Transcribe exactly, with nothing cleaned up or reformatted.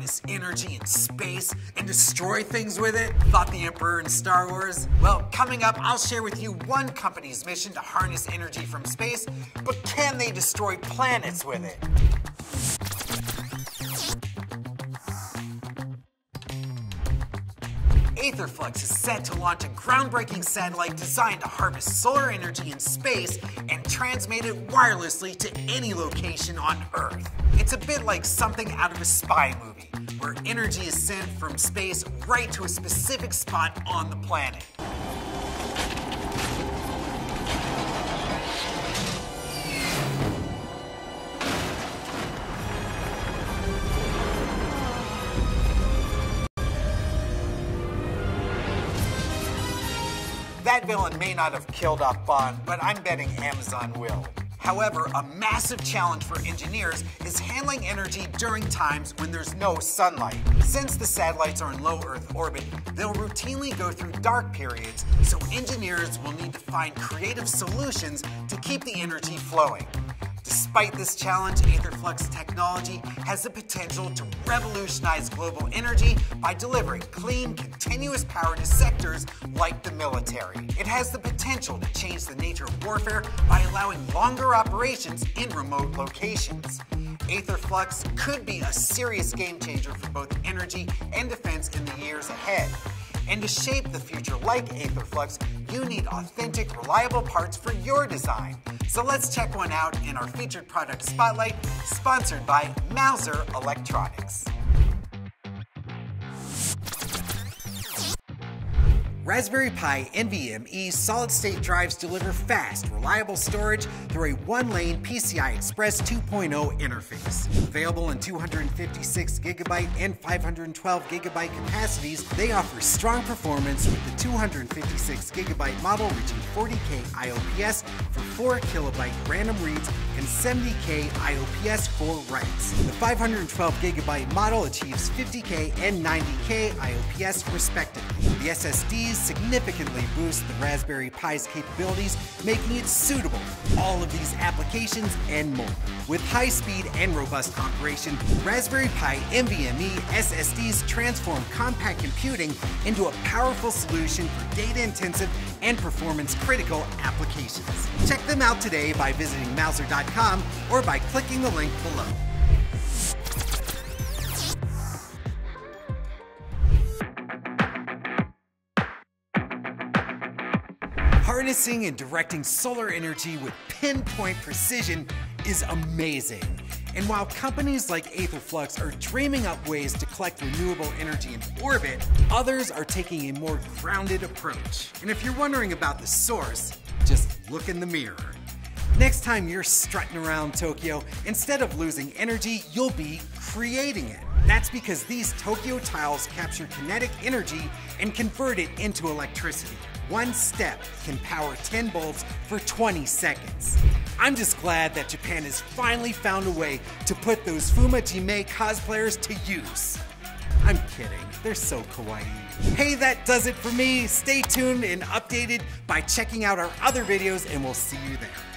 minus energy and space and destroy things with it? Thought the Emperor in Star Wars? Well, coming up, I'll share with you one company's mission to harness energy from space, but can they destroy planets with it? Aetherflux is set to launch a groundbreaking satellite designed to harvest solar energy in space and transmit it wirelessly to any location on Earth. It's a bit like something out of a spy movie, where energy is sent from space right to a specific spot on the planet. That villain may not have killed off Bond, but I'm betting Amazon will. However, a massive challenge for engineers is handling energy during times when there's no sunlight. Since the satellites are in low Earth orbit, they'll routinely go through dark periods, so engineers will need to find creative solutions to keep the energy flowing. Despite this challenge, Aetherflux technology has the potential to revolutionize global energy by delivering clean, continuous power to sectors like the military. It has the potential to change the nature of warfare by allowing longer operations in remote locations. Aetherflux could be a serious game changer for both energy and defense in the years ahead. And to shape the future like Aetherflux, you need authentic, reliable parts for your design. So let's check one out in our featured product spotlight, sponsored by Mouser Electronics. Raspberry Pi N V M e solid-state drives deliver fast, reliable storage through a one-lane P C I Express two point oh interface. Available in two hundred fifty-six gigabyte and five hundred twelve gigabyte capacities, they offer strong performance with the two hundred fifty-six gigabyte model reaching forty K I O P S for four kilobyte random reads and seventy K I O P S for writes. The five hundred twelve gigabyte model achieves fifty K and ninety K I O P S respectively. The S S Ds significantly boost the Raspberry Pi's capabilities, making it suitable for all of these applications and more. With high speed and robust operation, Raspberry Pi N V M e S S Ds transform compact computing into a powerful solution for data-intensive and performance-critical applications. Check them out today by visiting mouser dot com or by clicking the link below. Harnessing and directing solar energy with pinpoint precision is amazing. And while companies like Aetherflux are dreaming up ways to collect renewable energy in orbit, others are taking a more grounded approach. And if you're wondering about the source, just look in the mirror. Next time you're strutting around Tokyo, instead of losing energy, you'll be creating it. That's because these Tokyo tiles capture kinetic energy and convert it into electricity. One step can power ten bulbs for twenty seconds. I'm just glad that Japan has finally found a way to put those Fumajime cosplayers to use. I'm kidding, they're so kawaii. Hey, that does it for me. Stay tuned and updated by checking out our other videos, and we'll see you there.